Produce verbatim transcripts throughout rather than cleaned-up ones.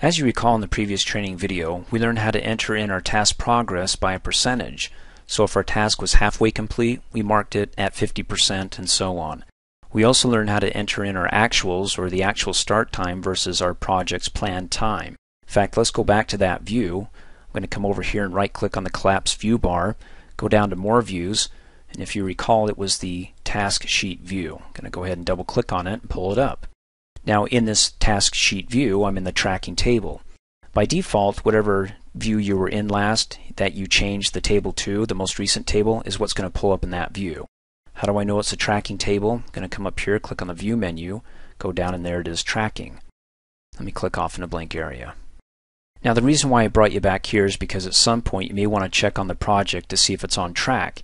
As you recall in the previous training video, we learned how to enter in our task progress by a percentage. So if our task was halfway complete, we marked it at fifty percent and so on. We also learned how to enter in our actuals, or the actual start time versus our project's planned time. In fact, let's go back to that view. I'm going to come over here and right click on the collapsed view bar, go down to more views, and if you recall it was the task sheet view. I'm going to go ahead and double click on it and pull it up. Now in this task sheet view, I'm in the tracking table. By default, whatever view you were in last that you changed the table to, the most recent table, is what's going to pull up in that view. How do I know it's a tracking table? I'm going to come up here, click on the view menu, go down, and there it is, tracking. Let me click off in a blank area. Now the reason why I brought you back here is because at some point you may want to check on the project to see if it's on track.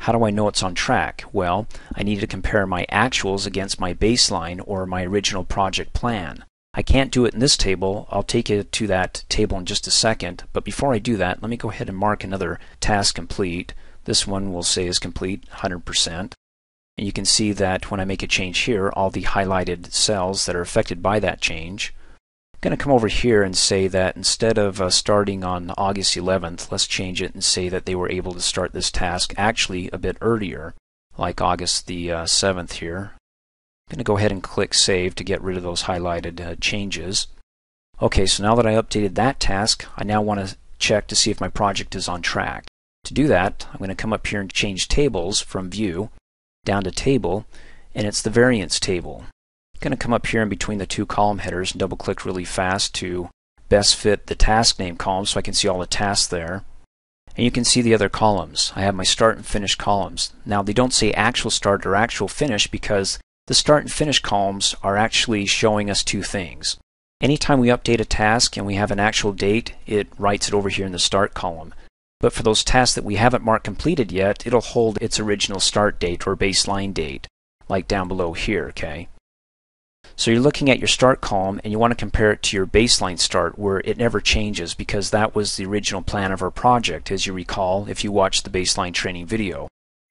How do I know it's on track? Well, I need to compare my actuals against my baseline or my original project plan. I can't do it in this table. I'll take you to that table in just a second, but before I do that, let me go ahead and mark another task complete. This one we'll say is complete, one hundred percent. And you can see that when I make a change here, all the highlighted cells that are affected by that change. I'm going to come over here and say that instead of uh, starting on August eleventh, let's change it and say that they were able to start this task actually a bit earlier, like August the uh, seventh here. I'm going to go ahead and click Save to get rid of those highlighted uh, changes. Okay, so now that I updated that task, I now want to check to see if my project is on track. To do that, I'm going to come up here and change tables from View down to Table, and it's the Variance table. I'm going to come up here in between the two column headers and double click really fast to best fit the task name column so I can see all the tasks there. And you can see the other columns. I have my start and finish columns. Now they don't say actual start or actual finish because the start and finish columns are actually showing us two things. Anytime we update a task and we have an actual date, it writes it over here in the start column. But for those tasks that we haven't marked completed yet, it'll hold its original start date or baseline date, like down below here, okay? So you're looking at your start column and you want to compare it to your baseline start where it never changes because that was the original plan of our project, as you recall if you watched the baseline training video.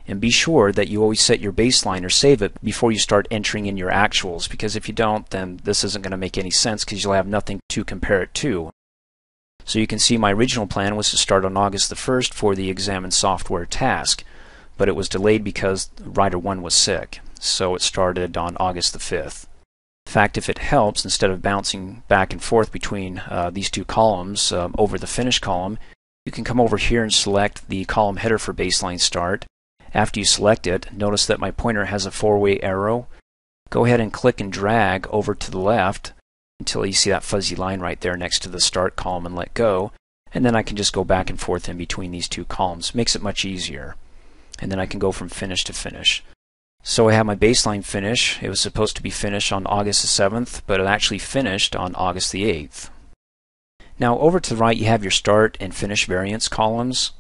And be sure that you always set your baseline or save it before you start entering in your actuals, because if you don't, then this isn't going to make any sense because you'll have nothing to compare it to. So you can see my original plan was to start on August the first for the examine software task, but it was delayed because Writer one was sick, so it started on August the fifth. In fact, if it helps, instead of bouncing back and forth between uh, these two columns um, over the finish column, you can come over here and select the column header for baseline start. After you select it, notice that my pointer has a four-way arrow. Go ahead and click and drag over to the left until you see that fuzzy line right there next to the start column and let go. And then I can just go back and forth in between these two columns. Makes it much easier. And then I can go from finish to finish. So I have my baseline finish. It was supposed to be finished on August the seventh, but it actually finished on August the eighth. Now over to the right you have your start and finish variance columns.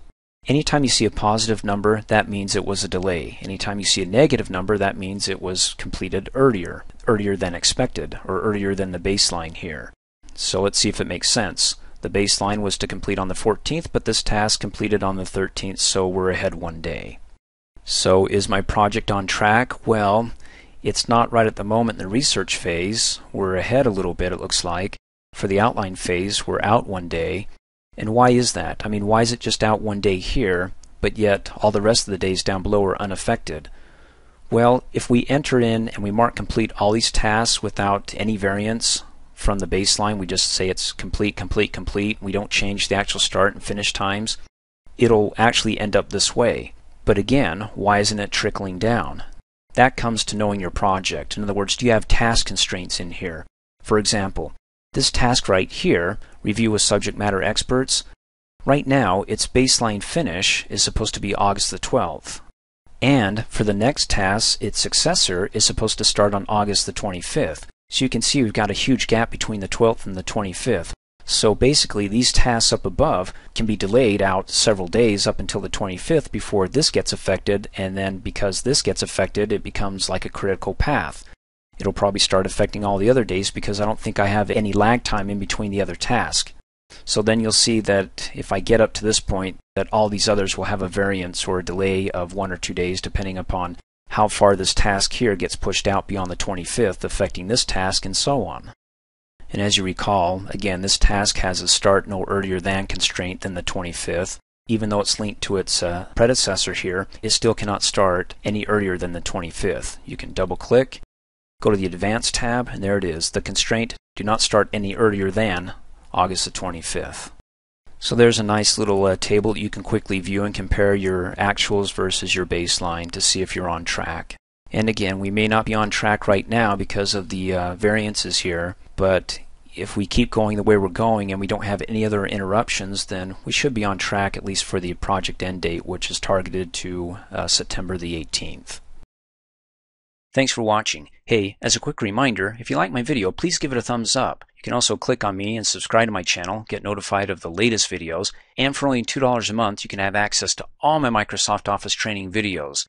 Anytime you see a positive number, that means it was a delay. Anytime you see a negative number, that means it was completed earlier, earlier than expected, or earlier than the baseline here. So let's see if it makes sense. The baseline was to complete on the fourteenth, but this task completed on the thirteenth, so we're ahead one day. So is my project on track? Well, it's not right at the moment in the research phase. We're ahead a little bit, it looks like. For the outline phase, we're out one day. And why is that? I mean, why is it just out one day here, but yet all the rest of the days down below are unaffected? Well, if we enter in and we mark complete all these tasks without any variance from the baseline, we just say it's complete, complete, complete, we don't change the actual start and finish times, it'll actually end up this way. But again, why isn't it trickling down? That comes to knowing your project. In other words, do you have task constraints in here? For example, this task right here, review with subject matter experts, right now its baseline finish is supposed to be August the twelfth. And for the next task, its successor is supposed to start on August the twenty-fifth. So you can see we've got a huge gap between the twelfth and the twenty-fifth. So basically these tasks up above can be delayed out several days up until the twenty-fifth before this gets affected, and then because this gets affected it becomes like a critical path. It'll probably start affecting all the other days because I don't think I have any lag time in between the other tasks. So then you'll see that if I get up to this point that all these others will have a variance or a delay of one or two days depending upon how far this task here gets pushed out beyond the twenty-fifth affecting this task and so on. And as you recall, again, this task has a start no earlier than constraint than the twenty-fifth. Even though it's linked to its uh, predecessor here, it still cannot start any earlier than the twenty-fifth. You can double click, go to the Advanced tab, and there it is. The constraint, do not start any earlier than August the twenty-fifth. So there's a nice little uh, table that you can quickly view and compare your actuals versus your baseline to see if you're on track. And again, we may not be on track right now because of the uh, variances here, but if we keep going the way we're going and we don't have any other interruptions, then we should be on track, at least for the project end date, which is targeted to uh, September the eighteenth. Thanks for watching. Hey, as a quick reminder, if you like my video, please give it a thumbs up. You can also click on me and subscribe to my channel, get notified of the latest videos, and for only two dollars a month, you can have access to all my Microsoft Office training videos.